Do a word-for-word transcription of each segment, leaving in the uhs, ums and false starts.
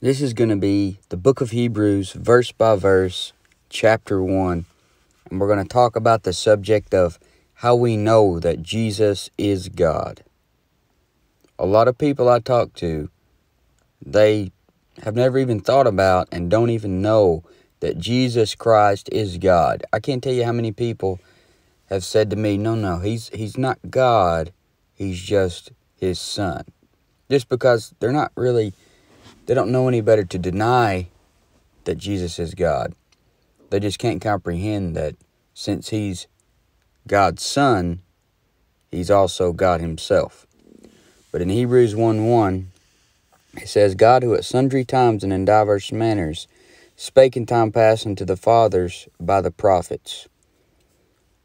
This is going to be the book of Hebrews, verse by verse, chapter one. And we're going to talk about the subject of how we know that Jesus is God. A lot of people I talk to, they have never even thought about and don't even know that Jesus Christ is God. I can't tell you how many people have said to me, no, no, he's, he's not God. He's just his son. Just because they're not really... They don't know any better to deny that Jesus is God. They just can't comprehend that since he's God's son, he's also God himself. But in Hebrews one one, it says, God, who at sundry times and in diverse manners spake in time past unto the fathers by the prophets.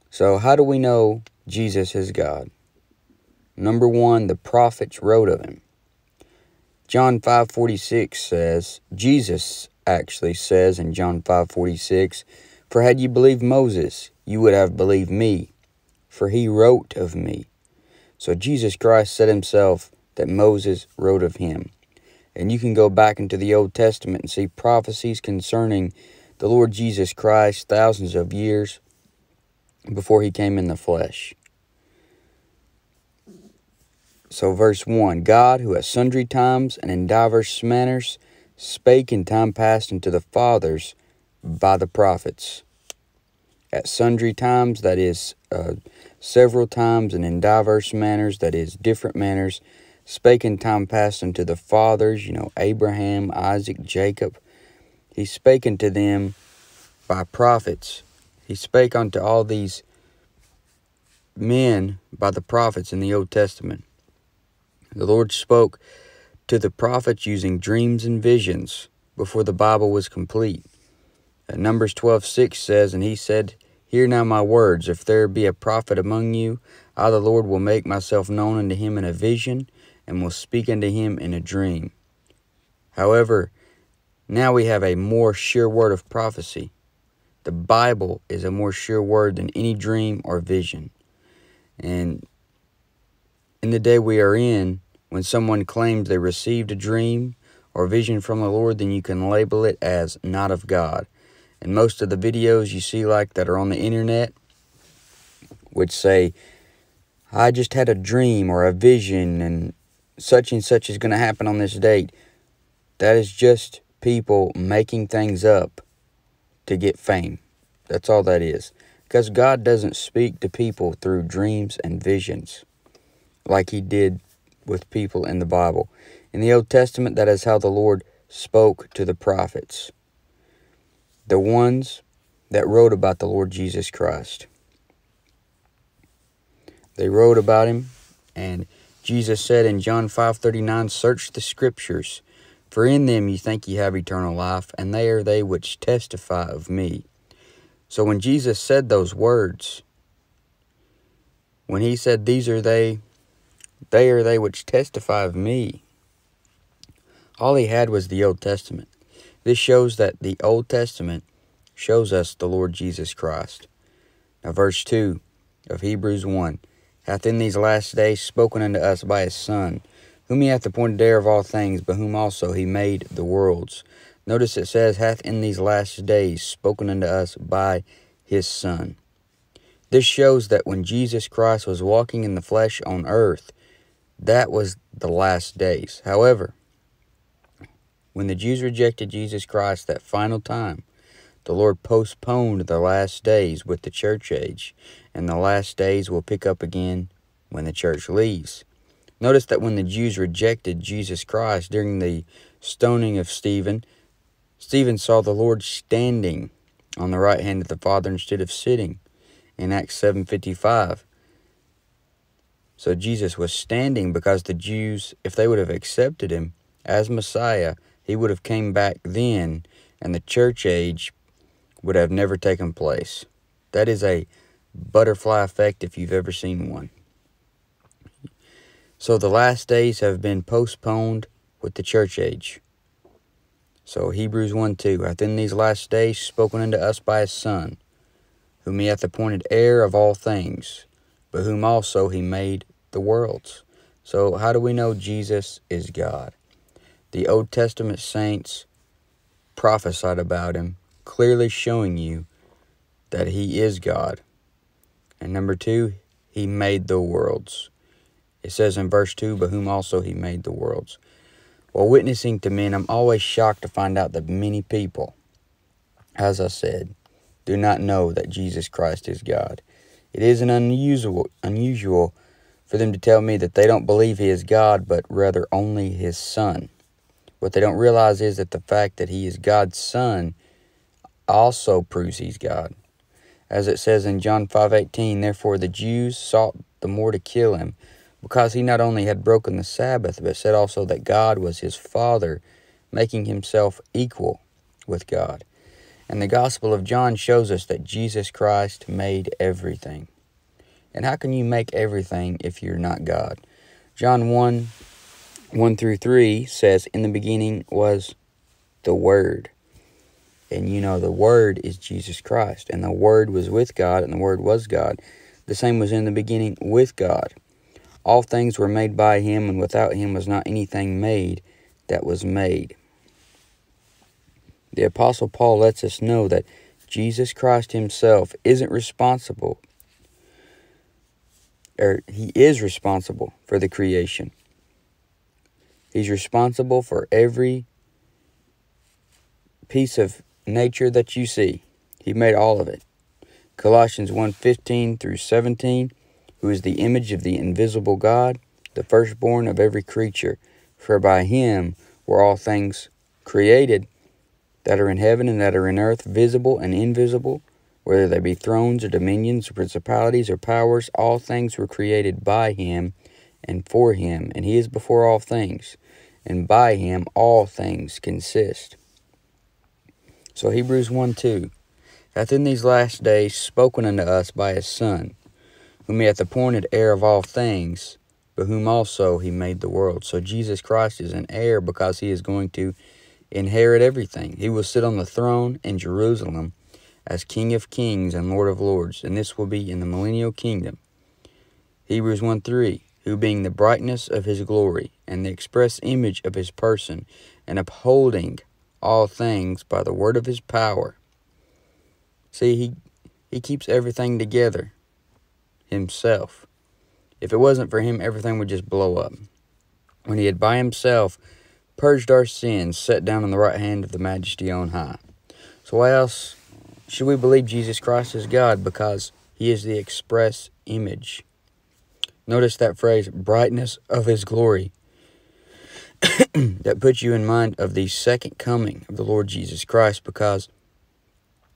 So how do we know Jesus is God? Number one, the prophets wrote of him. John five forty-six says, Jesus actually says in John five forty-six, for had you believed Moses, you would have believed me, for he wrote of me. So Jesus Christ said himself that Moses wrote of him. And you can go back into the Old Testament and see prophecies concerning the Lord Jesus Christ thousands of years before he came in the flesh. So verse one, God, who at sundry times and in diverse manners spake in time past unto the fathers by the prophets. At sundry times, that is uh, several times, and in diverse manners, that is different manners, spake in time past unto the fathers, you know, Abraham, Isaac, Jacob. He spake unto them by prophets. He spake unto all these men by the prophets in the Old Testament. The Lord spoke to the prophets using dreams and visions before the Bible was complete. And Numbers twelve six says, and he said, hear now my words, if there be a prophet among you, I the Lord will make myself known unto him in a vision, and will speak unto him in a dream. However, now we have a more sure word of prophecy. The Bible is a more sure word than any dream or vision. And in the day we are in, when someone claims they received a dream or vision from the Lord, then you can label it as not of God. And most of the videos you see like that are on the internet would say, I just had a dream or a vision and such and such is going to happen on this date. That is just people making things up to get fame. That's all that is. Because God doesn't speak to people through dreams and visions like he did with people in the Bible. In the Old Testament, that is how the Lord spoke to the prophets, the ones that wrote about the Lord Jesus Christ. They wrote about him, and Jesus said in John five thirty-nine, search the scriptures, for in them you think you have eternal life, and they are they which testify of me. So when Jesus said those words, when he said, these are they They are they which testify of me. All he had was the Old Testament. This shows that the Old Testament shows us the Lord Jesus Christ. Now verse two of Hebrews one. Hath in these last days spoken unto us by his Son, whom he hath appointed heir of all things, by whom also he made the worlds. Notice it says, hath in these last days spoken unto us by his Son. This shows that when Jesus Christ was walking in the flesh on earth, that was the last days. However, when the Jews rejected Jesus Christ that final time, the Lord postponed the last days with the church age, and the last days will pick up again when the church leaves. Notice that when the Jews rejected Jesus Christ during the stoning of Stephen, Stephen saw the Lord standing on the right hand of the Father instead of sitting in Acts seven fifty-five. So Jesus was standing because the Jews, if they would have accepted him as Messiah, he would have came back then, and the church age would have never taken place. That is a butterfly effect if you've ever seen one. So the last days have been postponed with the church age. So Hebrews one two, hath in these last days spoken unto us by his Son, whom he hath appointed heir of all things, by whom also he made the worlds. So how do we know Jesus is God? The Old Testament saints prophesied about him, clearly showing you that he is God. And number two, he made the worlds. It says in verse two, by whom also he made the worlds. While witnessing to men, I'm always shocked to find out that many people, as I said, do not know that Jesus Christ is God. It isn't unusual, unusual for them to tell me that they don't believe he is God, but rather only his son. What they don't realize is that the fact that he is God's son also proves he's God. As it says in John five eighteen, therefore the Jews sought the more to kill him, because he not only had broken the Sabbath, but said also that God was his Father, making himself equal with God. And the Gospel of John shows us that Jesus Christ made everything. And how can you make everything if you're not God? John one, one through three says, in the beginning was the Word. And you know the Word is Jesus Christ. And the Word was with God, and the Word was God. The same was in the beginning with God. All things were made by him, and without him was not anything made that was made. The Apostle Paul lets us know that Jesus Christ himself isn't responsible, or he is responsible for the creation. He's responsible for every piece of nature that you see. He made all of it. Colossians one fifteen through seventeen, who is the image of the invisible God, the firstborn of every creature. For by him were all things created that are in heaven and that are in earth, visible and invisible, whether they be thrones or dominions or principalities or powers. All things were created by him and for him, and he is before all things, and by him all things consist. So Hebrews one two, hath in these last days spoken unto us by his Son, whom he hath appointed heir of all things, by whom also he made the world. So Jesus Christ is an heir because he is going to inherit everything. He will sit on the throne in Jerusalem as King of kings and Lord of lords, and this will be in the millennial kingdom. Hebrews one three, who being the brightness of his glory and the express image of his person, and upholding all things by the word of his power. See, he, he keeps everything together himself. If it wasn't for him, everything would just blow up. When he had by himself purged our sins, set down on the right hand of the majesty on high. So why else should we believe Jesus Christ is God? Because he is the express image. Notice that phrase, brightness of his glory. That puts you in mind of the second coming of the Lord Jesus Christ, because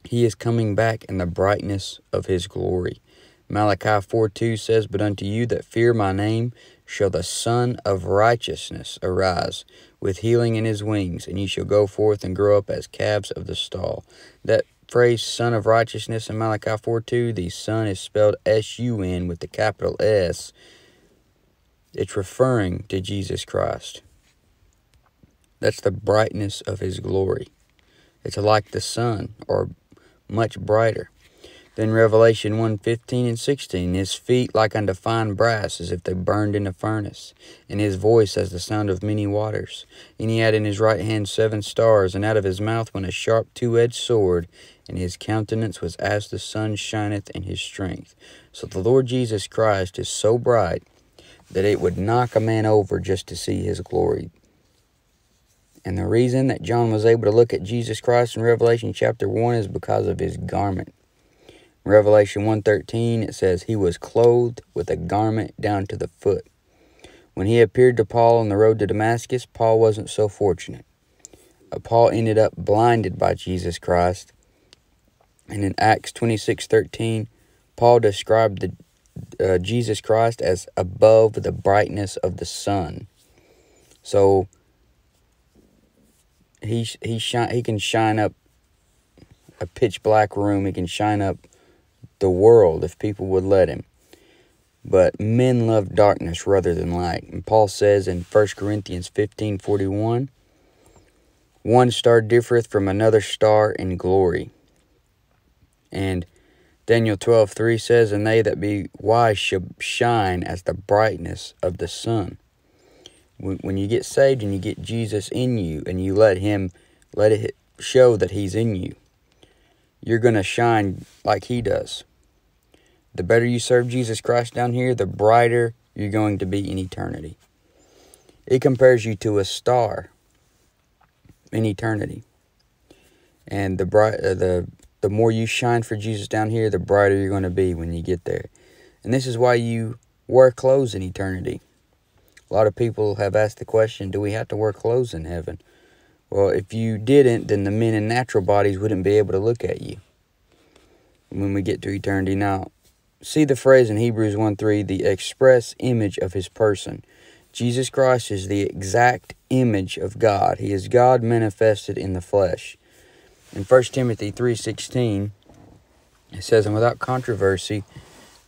he is coming back in the brightness of his glory. Malachi four two says, but unto you that fear my name shall the Son of Righteousness arise with healing in his wings, and ye shall go forth and grow up as calves of the stall. That phrase, Son of Righteousness, in Malachi four two, the Son is spelled S U N with the capital S. It's referring to Jesus Christ. That's the brightness of his glory. It's like the sun, or much brighter. Then Revelation one fifteen and sixteen, his feet like unto fine brass, as if they burned in a furnace, and his voice as the sound of many waters. And he had in his right hand seven stars, and out of his mouth went a sharp two-edged sword, and his countenance was as the sun shineth in his strength. So the Lord Jesus Christ is so bright that it would knock a man over just to see his glory. And the reason that John was able to look at Jesus Christ in Revelation chapter one is because of his garment. Revelation one thirteen, it says, he was clothed with a garment down to the foot. When he appeared to Paul on the road to Damascus, Paul wasn't so fortunate. Paul ended up blinded by Jesus Christ. And in Acts twenty-six thirteen, Paul described the, uh, Jesus Christ as above the brightness of the sun. So he, he, shine, he can shine up a pitch black room. He can shine up the world if people would let him. But men love darkness rather than light. And Paul says in First Corinthians fifteen forty-one, one star differeth from another star in glory. And Daniel twelve three says, and they that be wise shall shine as the brightness of the sun. When you get saved and you get Jesus in you and you let him, let it show that he's in you, you're going to shine like he does. The better you serve Jesus Christ down here, the brighter you're going to be in eternity. It compares you to a star in eternity. And the bright, uh, the the more you shine for Jesus down here, the brighter you're going to be when you get there. And this is why you wear clothes in eternity. A lot of people have asked the question, do we have to wear clothes in heaven? Well, if you didn't, then the men in natural bodies wouldn't be able to look at you when we get to eternity. Now, see the phrase in Hebrews one three, the express image of his person. Jesus Christ is the exact image of God. He is God manifested in the flesh. In First Timothy three sixteen, it says, and without controversy,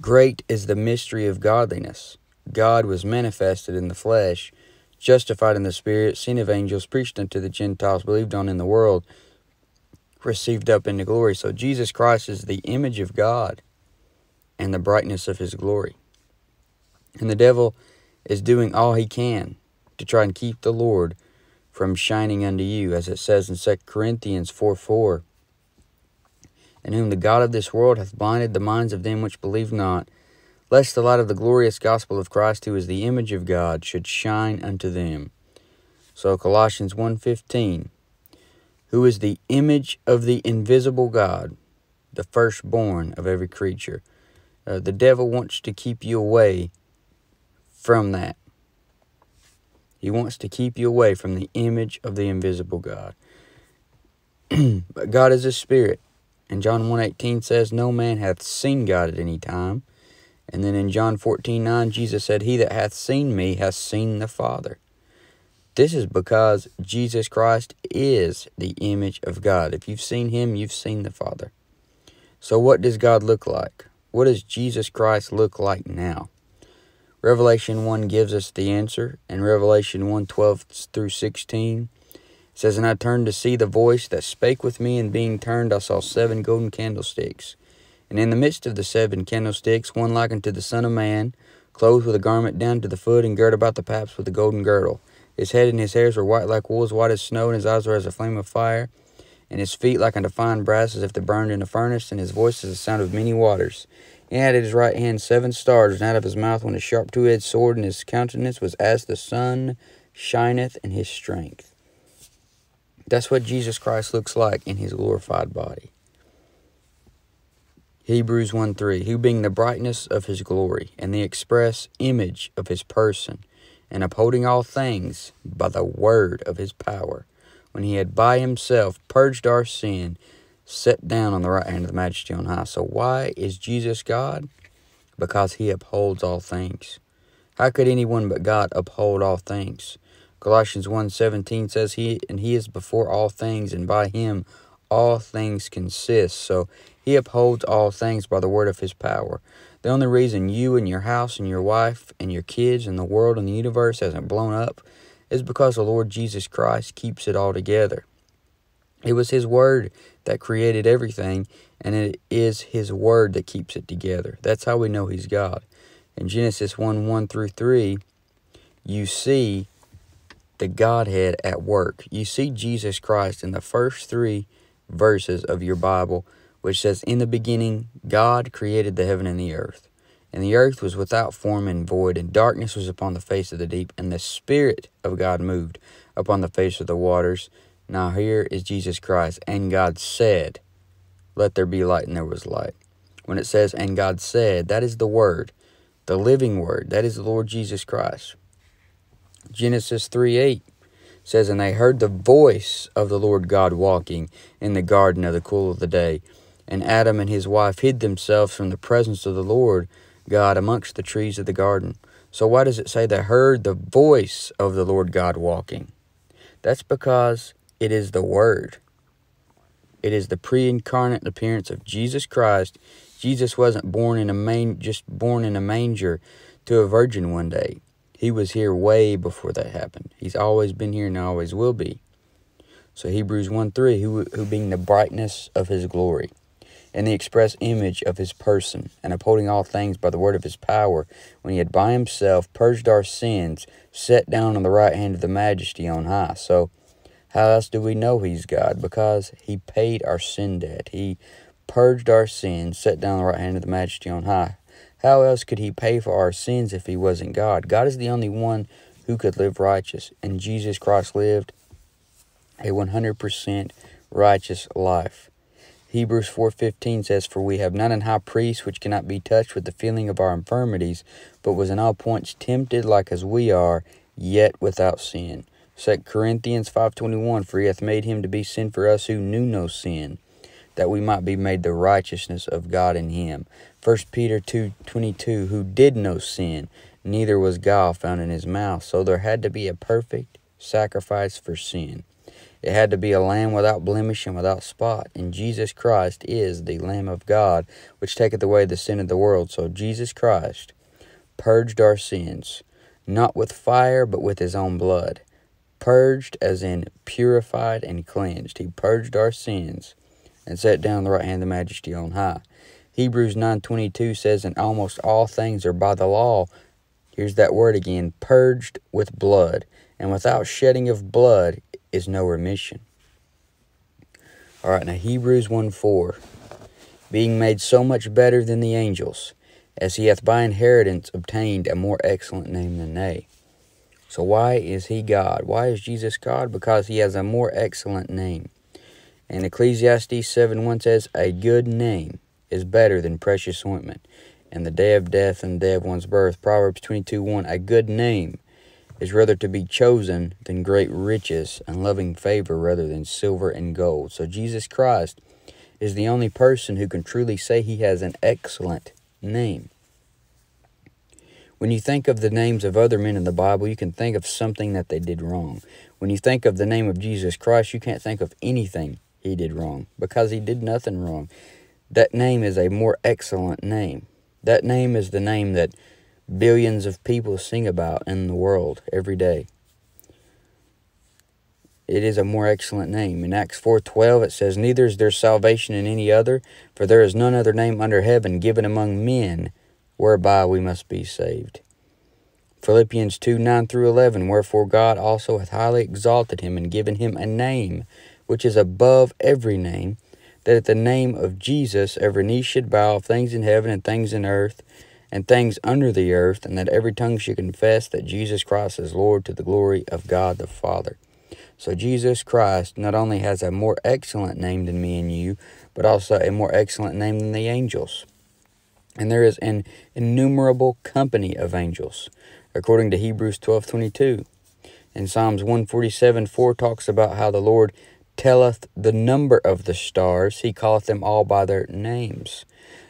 great is the mystery of godliness. God was manifested in the flesh, justified in the Spirit, seen of angels, preached unto the Gentiles, believed on in the world, received up into glory. So Jesus Christ is the image of God and the brightness of his glory. And the devil is doing all he can to try and keep the Lord from shining unto you, as it says in Second Corinthians four four, in whom the God of this world hath blinded the minds of them which believe not, lest the light of the glorious gospel of Christ, who is the image of God, should shine unto them. So Colossians one fifteen, who is the image of the invisible God, the firstborn of every creature. Uh, the devil wants to keep you away from that. He wants to keep you away from the image of the invisible God. But God is a spirit. And John one eighteen says, no man hath seen God at any time. And then in John fourteen nine, Jesus said, he that hath seen me hath seen the Father. This is because Jesus Christ is the image of God. If you've seen him, you've seen the Father. So what does God look like? What does Jesus Christ look like now? Revelation one gives us the answer. In Revelation one twelve through sixteen, it says, and I turned to see the voice that spake with me, and being turned I saw seven golden candlesticks. And in the midst of the seven candlesticks, one like unto the Son of Man, clothed with a garment down to the foot, and girt about the paps with a golden girdle. His head and his hairs were white like wool, as white as snow, and his eyes were as a flame of fire, and his feet like unto fine brass, as if they burned in a furnace, and his voice is the sound of many waters. He had at his right hand seven stars, and out of his mouth went a sharp two-edged sword, and his countenance was as the sun shineth in his strength. That's what Jesus Christ looks like in his glorified body. Hebrews one three, who being the brightness of his glory, and the express image of his person, and upholding all things by the word of his power, when he had by himself purged our sin, set down on the right hand of the majesty on high. So why is Jesus God? Because he upholds all things. How could anyone but God uphold all things? Colossians one seventeen says, he and he is before all things, and by him all things consist. So he upholds all things by the word of his power. The only reason you and your house and your wife and your kids and the world and the universe hasn't blown up is because the Lord Jesus Christ keeps it all together. It was his word that created everything, and it is his word that keeps it together. That's how we know he's God. In Genesis one one through three, you see the Godhead at work. You see Jesus Christ in the first three verses of your Bible, which says, in the beginning, God created the heaven and the earth. And the earth was without form and void, and darkness was upon the face of the deep, and the Spirit of God moved upon the face of the waters. Now here is Jesus Christ, and God said, let there be light, and there was light. When it says, and God said, that is the Word, the living Word. That is the Lord Jesus Christ. Genesis three eight says, and they heard the voice of the Lord God walking in the garden of the cool of the day. And Adam and his wife hid themselves from the presence of the Lord God amongst the trees of the garden. So why does it say they heard the voice of the Lord God walking? That's because it is the Word. It is the pre-incarnate appearance of Jesus Christ. Jesus wasn't born in a man, just born in a manger to a virgin one day. He was here way before that happened. He's always been here and always will be. So Hebrews one three, who, who being the brightness of his glory. in the express image of his person, and upholding all things by the word of his power, when he had by himself purged our sins, sat down on the right hand of the majesty on high. So how else do we know he's God? Because he paid our sin debt. He purged our sins, sat down on the right hand of the majesty on high. How else could he pay for our sins if he wasn't God? God is the only one who could live righteous, and Jesus Christ lived a one hundred percent righteous life. Hebrews four fifteen says, "For we have not an high priest which cannot be touched with the feeling of our infirmities, but was in all points tempted like as we are, yet without sin." Second Corinthians five twenty-one, "For he hath made him to be sin for us who knew no sin, that we might be made the righteousness of God in him." First Peter two twenty-two, "Who did no sin, neither was guile found in his mouth." So there had to be a perfect sacrifice for sin. It had to be a lamb without blemish and without spot, and Jesus Christ is the Lamb of God, which taketh away the sin of the world. So Jesus Christ purged our sins, not with fire, but with his own blood. Purged as in purified and cleansed. He purged our sins and sat down on the right hand of the majesty on high. Hebrews nine twenty-two says, "And almost all things are by the law," here's that word again, "purged with blood, and without shedding of blood is no remission." All right, now Hebrews one four, "Being made so much better than the angels, as he hath by inheritance obtained a more excellent name than they." So why is he God? Why is Jesus God? Because he has a more excellent name. And Ecclesiastes seven one says, "A good name is better than precious ointment, and the day of death and the day of one's birth." Proverbs twenty-two one, "A good name is rather to be chosen than great riches, and loving favor rather than silver and gold." So Jesus Christ is the only person who can truly say he has an excellent name. When you think of the names of other men in the Bible, you can think of something that they did wrong. When you think of the name of Jesus Christ, you can't think of anything he did wrong, because he did nothing wrong. That name is a more excellent name. That name is the name that billions of people sing about in the world every day. It is a more excellent name. In Acts four twelve it says, "Neither is there salvation in any other, for there is none other name under heaven given among men whereby we must be saved." Philippians two nine through eleven, "Wherefore God also hath highly exalted him, and given him a name which is above every name, that at the name of Jesus every knee should bow, of things in heaven and things in earth and things under the earth, and that every tongue should confess that Jesus Christ is Lord, to the glory of God the Father." So Jesus Christ not only has a more excellent name than me and you, but also a more excellent name than the angels. And there is an innumerable company of angels, according to Hebrews twelve twenty-two. And Psalms one forty-seven four talks about how the Lord telleth the number of the stars. He calleth them all by their names.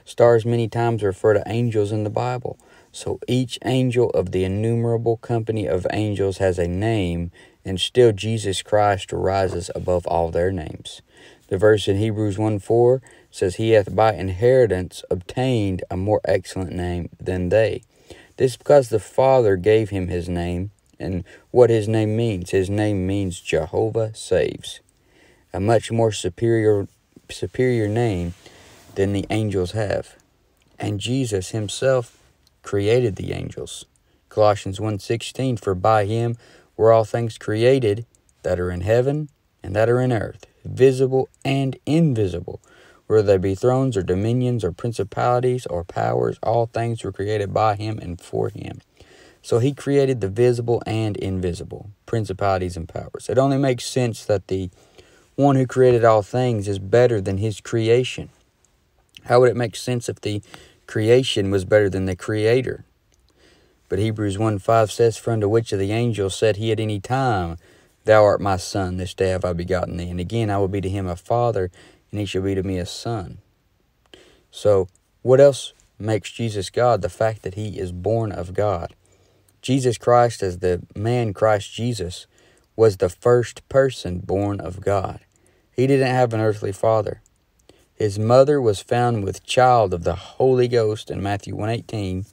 Stars many times refer to angels in the Bible. So each angel of the innumerable company of angels has a name, and still Jesus Christ rises above all their names. The verse in Hebrews one four says, "He hath by inheritance obtained a more excellent name than they." This is because the Father gave him his name, and what his name means. His name means Jehovah saves, a much more superior, superior name than the angels have. And Jesus himself created the angels. Colossians one sixteen, "For by him were all things created, that are in heaven and that are in earth, visible and invisible, whether they be thrones or dominions or principalities or powers. All things were created by him and for him." So he created the visible and invisible, principalities and powers. It only makes sense that the one who created all things is better than his creation. How would it make sense if the creation was better than the creator? But Hebrews one five says, "For unto which of the angels said he at any time, Thou art my son, this day have I begotten thee. And again I will be to him a father, and he shall be to me a son." So what else makes Jesus God? The fact that he is born of God. Jesus Christ, as the man Christ Jesus, was the first person born of God. He didn't have an earthly father. His mother was found with child of the Holy Ghost in Matthew one eighteen.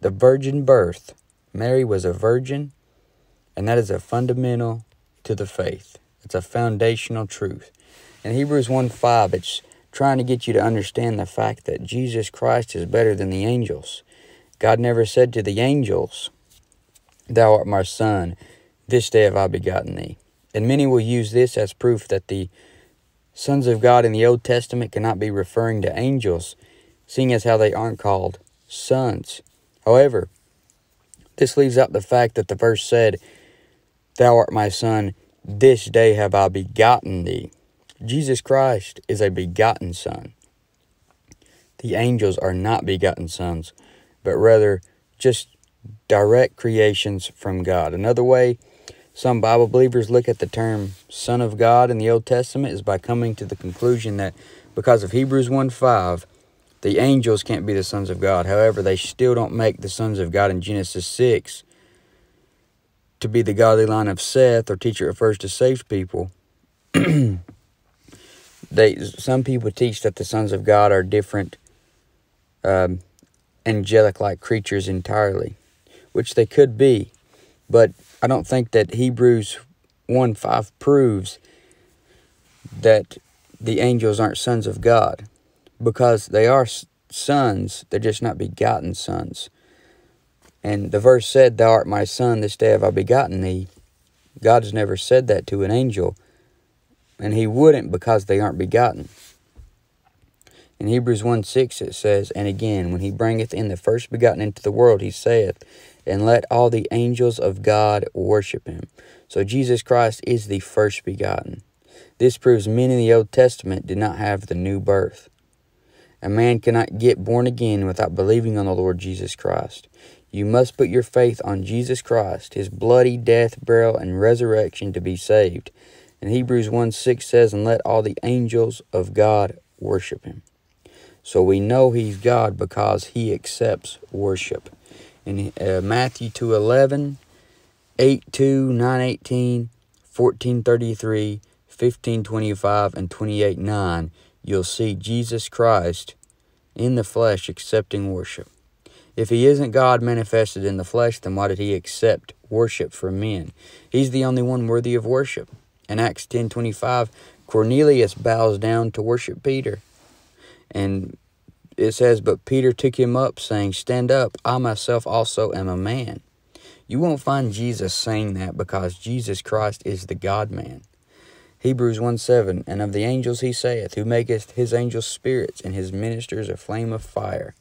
The virgin birth. Mary was a virgin, and that is a fundamental to the faith. It's a foundational truth. In Hebrews one five, it's trying to get you to understand the fact that Jesus Christ is better than the angels. God never said to the angels, "Thou art my son, this day have I begotten thee." And many will use this as proof that the sons of God in the Old Testament cannot be referring to angels, seeing as how they aren't called sons. However, this leaves out the fact that the verse said, "Thou art my son, this day have I begotten thee." Jesus Christ is a begotten son. The angels are not begotten sons, but rather just direct creations from God. Another way some Bible believers look at the term Son of God in the Old Testament is by coming to the conclusion that because of Hebrews one five, the angels can't be the sons of God. However, they still don't make the sons of God in Genesis six to be the godly line of Seth, or teacher refers to saved people. They some people teach that the sons of God are different um, angelic-like creatures entirely, which they could be, but I don't think that Hebrews one five proves that the angels aren't sons of God, because they are sons, they're just not begotten sons. And the verse said, "Thou art my son, this day have I begotten thee." God has never said that to an angel, and he wouldn't, because they aren't begotten. In Hebrews one six it says, "And again, when he bringeth in the first begotten into the world, he saith, and let all the angels of God worship him." So Jesus Christ is the first begotten. This proves men in the Old Testament did not have the new birth. A man cannot get born again without believing on the Lord Jesus Christ. You must put your faith on Jesus Christ, his bloody death, burial, and resurrection to be saved. And Hebrews one six says, "And let all the angels of God worship him." So we know he's God because he accepts worship. In uh, Matthew two eleven, eight two, nine eighteen, fourteen thirty-three, fifteen twenty-five, and twenty-eight nine, you'll see Jesus Christ in the flesh accepting worship. If he isn't God manifested in the flesh, then why did he accept worship from men? He's the only one worthy of worship. In Acts ten twenty-five, Cornelius bows down to worship Peter. And it says, "But Peter took him up, saying, Stand up, I myself also am a man." You won't find Jesus saying that, because Jesus Christ is the God-man. Hebrews one seven, "And of the angels he saith, who maketh his angels spirits, and his ministers a flame of fire."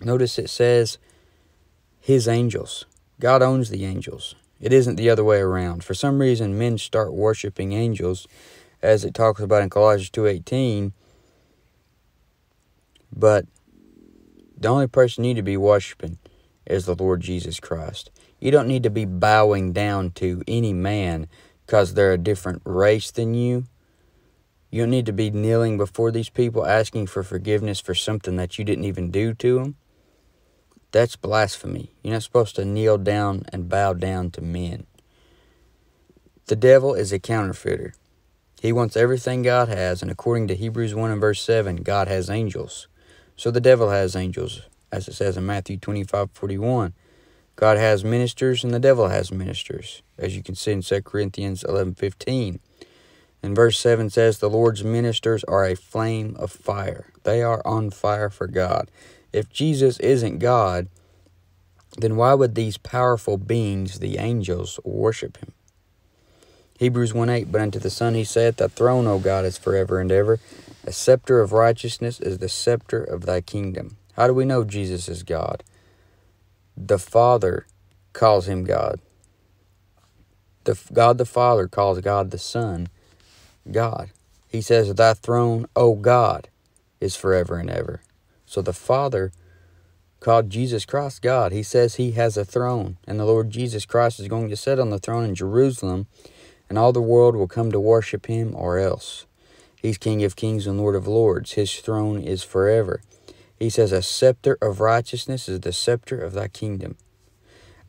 Notice it says, his angels. God owns the angels. It isn't the other way around. For some reason, men start worshiping angels, as it talks about in Colossians two eighteen, but the only person you need to be worshiping is the Lord Jesus Christ. You don't need to be bowing down to any man because they're a different race than you. You don't need to be kneeling before these people asking for forgiveness for something that you didn't even do to them. That's blasphemy. You're not supposed to kneel down and bow down to men. The devil is a counterfeiter. He wants everything God has, and according to Hebrews one and verse seven, God has angels. So the devil has angels, as it says in Matthew twenty-five forty-one. God has ministers, and the devil has ministers, as you can see in Second Corinthians eleven fifteen. And verse seven says, "The Lord's ministers are a flame of fire." They are on fire for God. If Jesus isn't God, then why would these powerful beings, the angels, worship him? Hebrews one eight, "But unto the Son he saith, Thy throne, O God, is forever and ever. A scepter of righteousness is the scepter of thy kingdom." How do we know Jesus is God? The Father calls him God. The God the Father calls God the Son God. He says, "Thy throne, O God, is forever and ever." So the Father called Jesus Christ God. He says he has a throne, and the Lord Jesus Christ is going to sit on the throne in Jerusalem, and all the world will come to worship him or else. He's King of kings and Lord of lords. His throne is forever. He says, "A scepter of righteousness is the scepter of thy kingdom."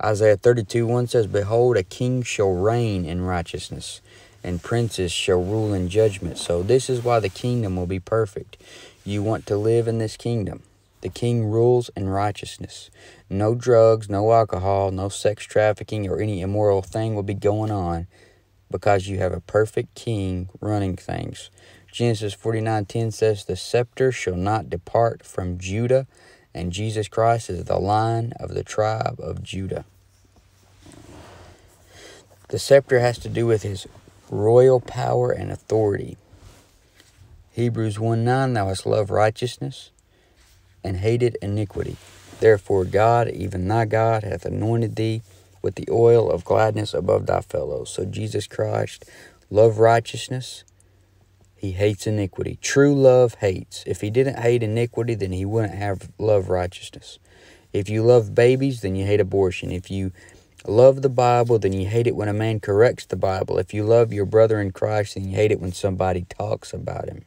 Isaiah thirty-two one says, "Behold, a king shall reign in righteousness, and princes shall rule in judgment." So this is why the kingdom will be perfect. You want to live in this kingdom. The king rules in righteousness. No drugs, no alcohol, no sex trafficking, or any immoral thing will be going on because you have a perfect king running things. Genesis forty-nine ten says, the scepter shall not depart from Judah, and Jesus Christ is the Lion of the tribe of Judah. The scepter has to do with his royal power and authority. Hebrews one nine, thou hast loved righteousness and hated iniquity. Therefore God, even thy God, hath anointed thee with the oil of gladness above thy fellows. So Jesus Christ loved righteousness. He hates iniquity. True love hates. If he didn't hate iniquity, then he wouldn't have loved righteousness. If you love babies, then you hate abortion. If you love the Bible, then you hate it when a man corrects the Bible. If you love your brother in Christ, then you hate it when somebody talks about him.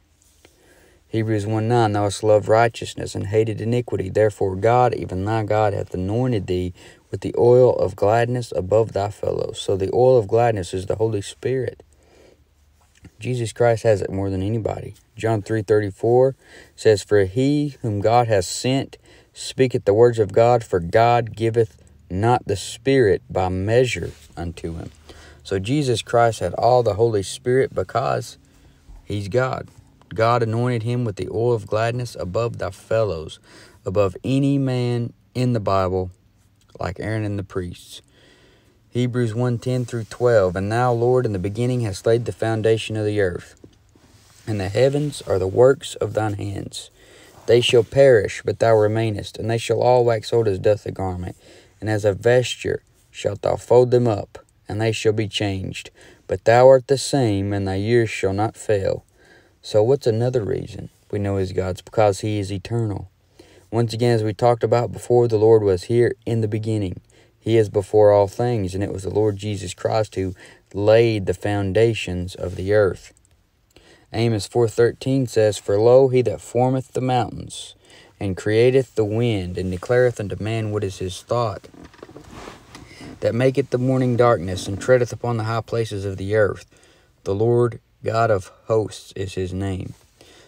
Hebrews one nine, thou hast loved righteousness and hated iniquity. Therefore God, even thy God, hath anointed thee with the oil of gladness above thy fellows. So the oil of gladness is the Holy Spirit. Jesus Christ has it more than anybody. John three thirty-four says, for he whom God hath sent speaketh the words of God, for God giveth not the Spirit by measure unto him. So Jesus Christ had all the Holy Spirit because he's God. God anointed him with the oil of gladness above thy fellows, above any man in the Bible, like Aaron and the priests. Hebrews one ten through twelve, and thou, Lord, in the beginning hast laid the foundation of the earth, and the heavens are the works of thine hands. They shall perish, but thou remainest, and they shall all wax old as doth a garment. And as a vesture shalt thou fold them up, and they shall be changed. But thou art the same, and thy years shall not fail. So what's another reason we know his God's? Because he is eternal. Once again, as we talked about before, the Lord was here in the beginning. He is before all things, and it was the Lord Jesus Christ who laid the foundations of the earth. Amos four thirteen says, for lo, he that formeth the mountains, and createth the wind, and declareth unto man what is his thought, that maketh the morning darkness, and treadeth upon the high places of the earth, the Lord God of hosts is his name.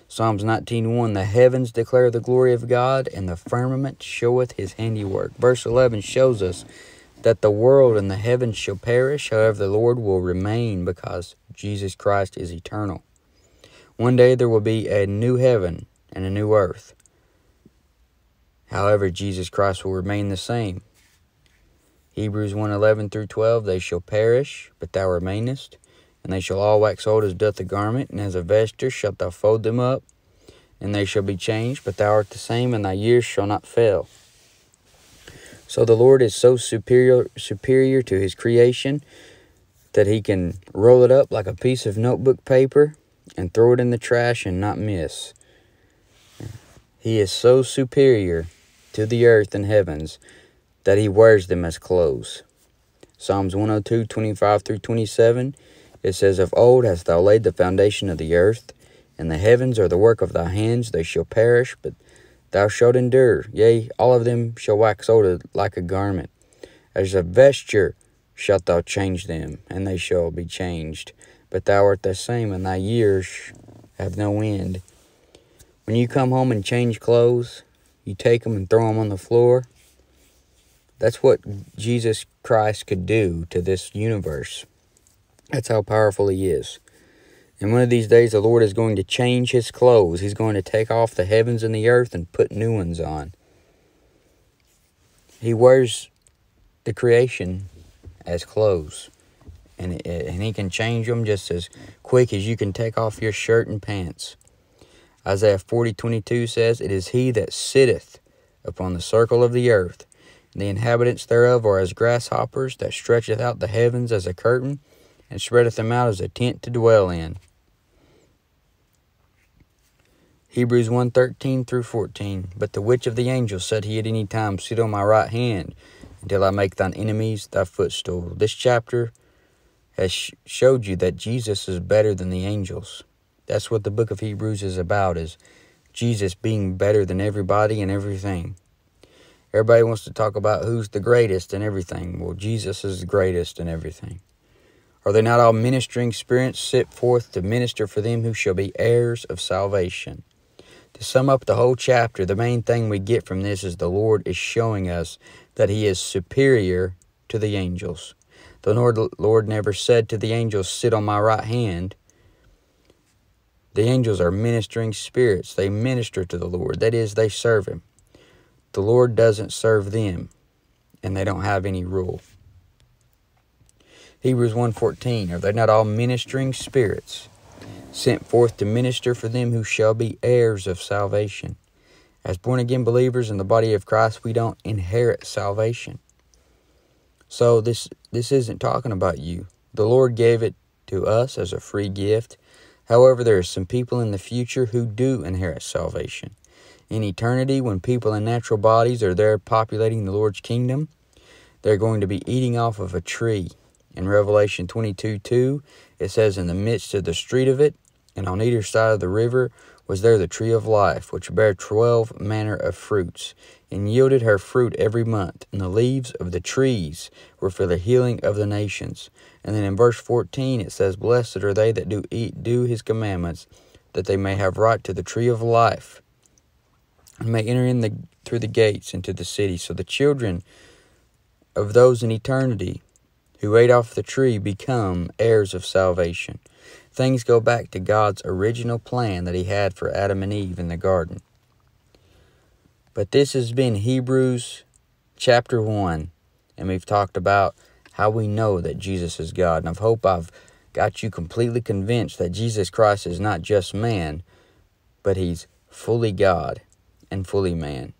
Psalms nineteen one, the heavens declare the glory of God, and the firmament showeth his handiwork. Verse eleven shows us that the world and the heavens shall perish, however the Lord will remain, because Jesus Christ is eternal. One day there will be a new heaven and a new earth. However, Jesus Christ will remain the same. Hebrews one eleven through twelve, they shall perish, but thou remainest. And they shall all wax old as doth a garment, and as a vesture shalt thou fold them up, and they shall be changed, but thou art the same, and thy years shall not fail. So the Lord is so superior, superior to his creation that he can roll it up like a piece of notebook paper and throw it in the trash and not miss. He is so superior to the earth and heavens that he wears them as clothes. Psalms one oh two, twenty-five through twenty-seven, it says, of old hast thou laid the foundation of the earth, and the heavens are the work of thy hands. They shall perish, but thou shalt endure. Yea, all of them shall wax old like a garment. As a vesture shalt thou change them, and they shall be changed. But thou art the same, and thy years have no end. When you come home and change clothes, you take them and throw them on the floor. That's what Jesus Christ could do to this universe. That's how powerful he is. And one of these days, the Lord is going to change his clothes. He's going to take off the heavens and the earth and put new ones on. He wears the creation as clothes. And, and he can change them just as quick as you can take off your shirt and pants. Isaiah forty twenty-two says, it is he that sitteth upon the circle of the earth. The inhabitants thereof are as grasshoppers, that stretcheth out the heavens as a curtain, and spreadeth them out as a tent to dwell in. Hebrews one thirteen through fourteen, but the which of the angels said he at any time, sit on my right hand, until I make thine enemies thy footstool. This chapter has sh showed you that Jesus is better than the angels. That's what the book of Hebrews is about, is Jesus being better than everybody and everything. Everybody wants to talk about who's the greatest and everything. Well, Jesus is the greatest and everything. Are they not all ministering spirits sent forth to minister for them who shall be heirs of salvation? To sum up the whole chapter, the main thing we get from this is the Lord is showing us that he is superior to the angels. The Lord, Lord never said to the angels, sit on my right hand. The angels are ministering spirits. They minister to the Lord. That is, they serve him. The Lord doesn't serve them, and they don't have any rule. Hebrews one fourteen, are they not all ministering spirits sent forth to minister for them who shall be heirs of salvation? As born-again believers in the body of Christ, we don't inherit salvation. So this, this isn't talking about you. The Lord gave it to us as a free gift. However, there are some people in the future who do inherit salvation. In eternity, when people in natural bodies are there populating the Lord's kingdom, they're going to be eating off of a tree. In Revelation twenty-two two, it says, in the midst of the street of it, and on either side of the river, was there the tree of life, which bare twelve manner of fruits, and yielded her fruit every month. And the leaves of the trees were for the healing of the nations. And then in verse fourteen, it says, blessed are they that do eat, do his commandments, that they may have right to the tree of life, and may enter in the, through the gates into the city. So the children of those in eternity who ate off the tree become heirs of salvation. Things go back to God's original plan that he had for Adam and Eve in the garden. But this has been Hebrews chapter one, and we've talked about how we know that Jesus is God. And I hope I've got you completely convinced that Jesus Christ is not just man, but he's fully God and fully man.